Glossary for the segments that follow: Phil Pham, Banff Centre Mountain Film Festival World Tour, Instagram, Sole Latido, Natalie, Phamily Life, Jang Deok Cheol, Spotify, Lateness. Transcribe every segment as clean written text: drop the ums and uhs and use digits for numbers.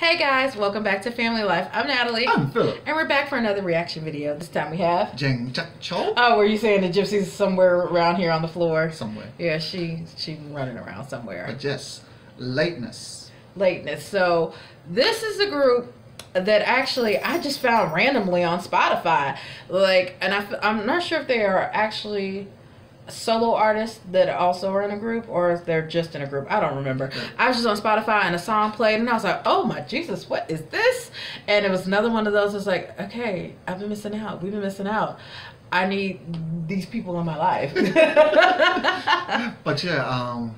Hey guys, welcome back to Family Life. I'm Natalie. I'm Philip. And we're back for another reaction video. This time we have Jang Deok Cheol. Oh, were you saying the gypsy's somewhere around here on the floor? Somewhere. Yeah, she's running around somewhere. But yes, lateness. So this is a group that actually I just found randomly on Spotify. Like, and I'm not sure if they are actually solo artists that also are in a group or if they're just in a group. I don't remember. I was just on Spotify and a song played and I was like, oh my Jesus, what is this? And it was another one of those. I was like, okay, I've been missing out. We've been missing out. I need these people in my life. But yeah,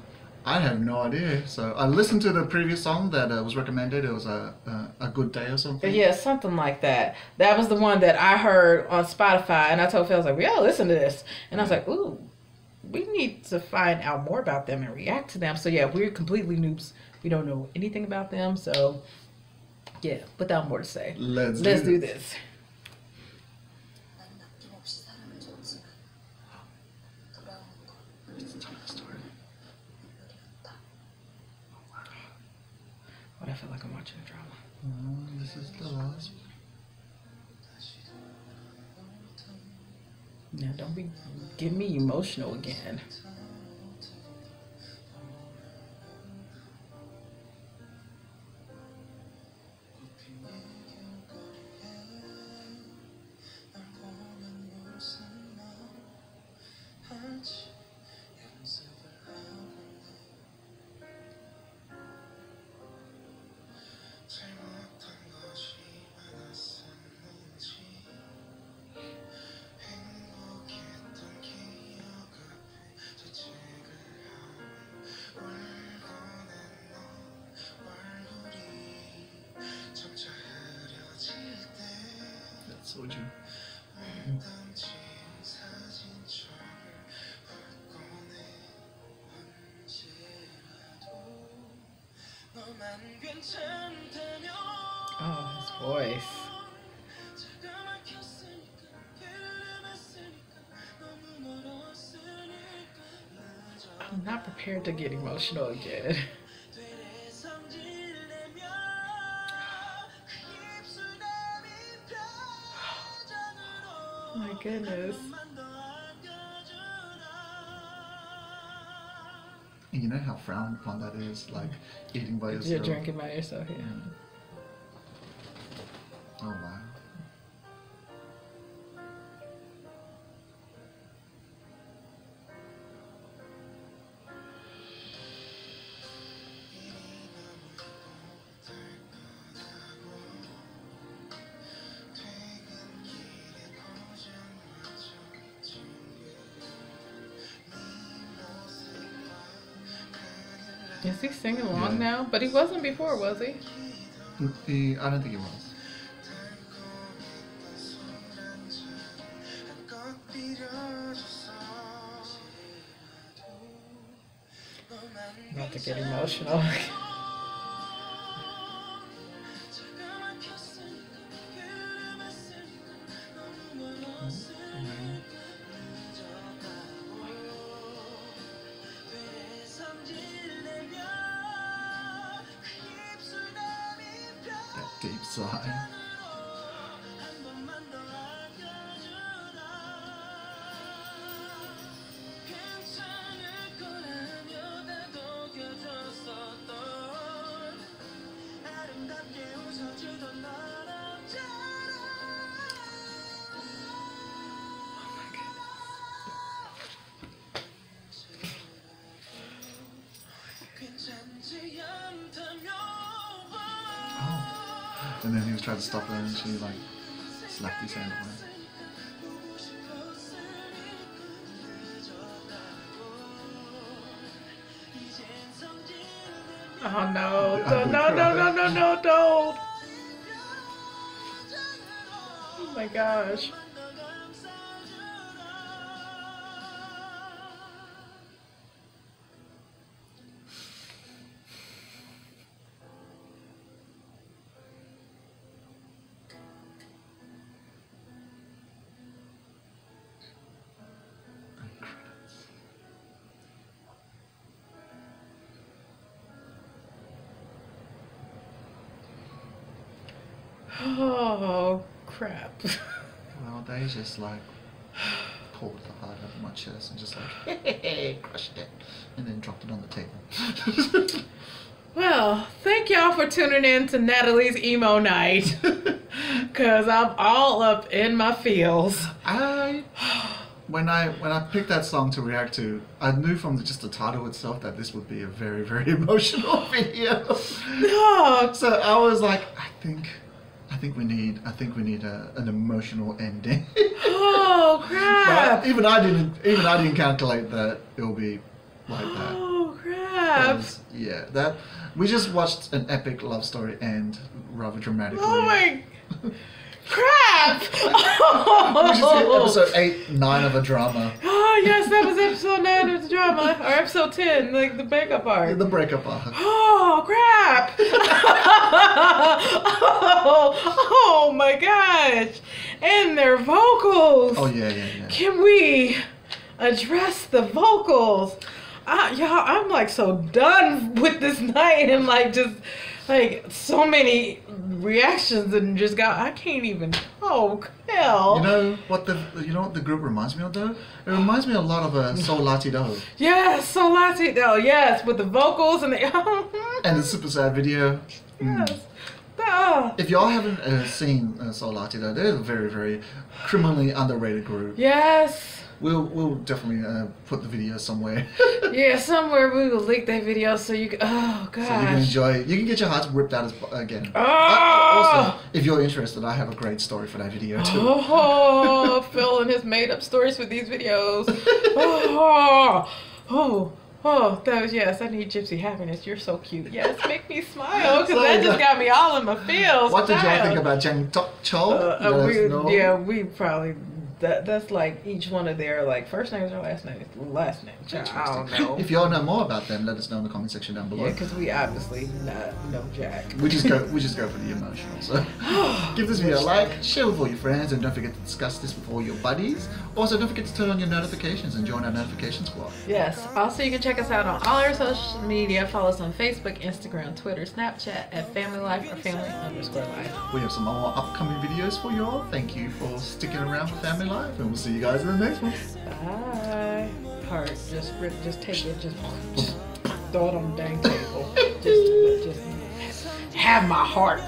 I have no idea. So I listened to the previous song that was recommended. It was a good day or something. Yeah, something like that. That was the one that I heard on Spotify and I told Phil, I was like, we gotta listen to this. And I was like, ooh, we need to find out more about them and react to them. So yeah, we're completely noobs. We don't know anything about them. So yeah, without more to say, let's do this. It's the time of the story. What, I feel like I'm watching a drama. Oh, this is the last one. Now don't be getting me emotional again. Soju. Oh, his voice. I'm not prepared to get emotional again. Oh my goodness. And you know how frowned upon that is, like eating by yourself. You're drinking by yourself, yeah. Oh wow. Is he singing along now? But he wasn't before, was he? I don't think he was. Not to get emotional. Deep sigh. And then he was trying to stop her and she like slapped his hand away. Oh no, no, don't! Oh my gosh. Oh, crap. Well, they just like pulled the heart out of my chest and just like, hey, hey, hey, crushed it, and then dropped it on the table. Well, thank y'all for tuning in to Natalie's emo night, because I'm all up in my feels. When I picked that song to react to, I knew from just the title itself that this would be a very, very emotional video. No. So I was like, I think we need an emotional ending. Oh crap! But even I didn't calculate that it will be like that. Oh crap! Yeah, that we just watched an epic love story end rather dramatically. Oh my. Crap! Oh. We just hit episode 8, 9 of a drama. Oh yes, that was episode 9 of the drama, or episode 10, like the breakup arc. Yeah, the breakup arc. Oh crap! Oh my gosh! And their vocals. Oh yeah, yeah, yeah. Can we address the vocals? Y'all, I'm like so done with this night, and like just. Like, so many reactions and just got, I can't even talk, hell. You know what the group reminds me of, though? It reminds me a lot of Sole Latido. Yes, Sole Latido, yes, with the vocals and the... and the super sad video. Yes. Mm. If y'all haven't seen Sole Latido, they're a very, very criminally underrated group. Yes. We'll definitely put the video somewhere. Yeah, somewhere we will link that video so you can, oh gosh. So you can enjoy it. You can get your hearts ripped out again. Oh! Also, if you're interested, I have a great story for that video too. Oh, Phil and his made-up stories for these videos. Oh, that was, yes, I need gypsy happiness. You're so cute. Yes, make me smile, because so that just got me all in my feels. What did y'all think about Jang Deok Cheol? Yeah, we probably... That's like each one of their like first names or last names. Last name. I don't know. If y'all know more about them, let us know in the comment section down below. Yeah, because we obviously not know Jack. We just go for the emotional. So give this video a like, share with all your friends, and don't forget to discuss this with all your buddies. Also, don't forget to turn on your notifications and join our notification squad. Yes. Also, you can check us out on all our social media. Follow us on Facebook, Instagram, Twitter, Snapchat at Phamily Life or Phamily_Life. We have some more upcoming videos for y'all. Thank you for sticking around with Phamily Life. And we'll see you guys in the next one. Bye. Heart, just rip, just take it, just throw it on the dang table. Just have my heart.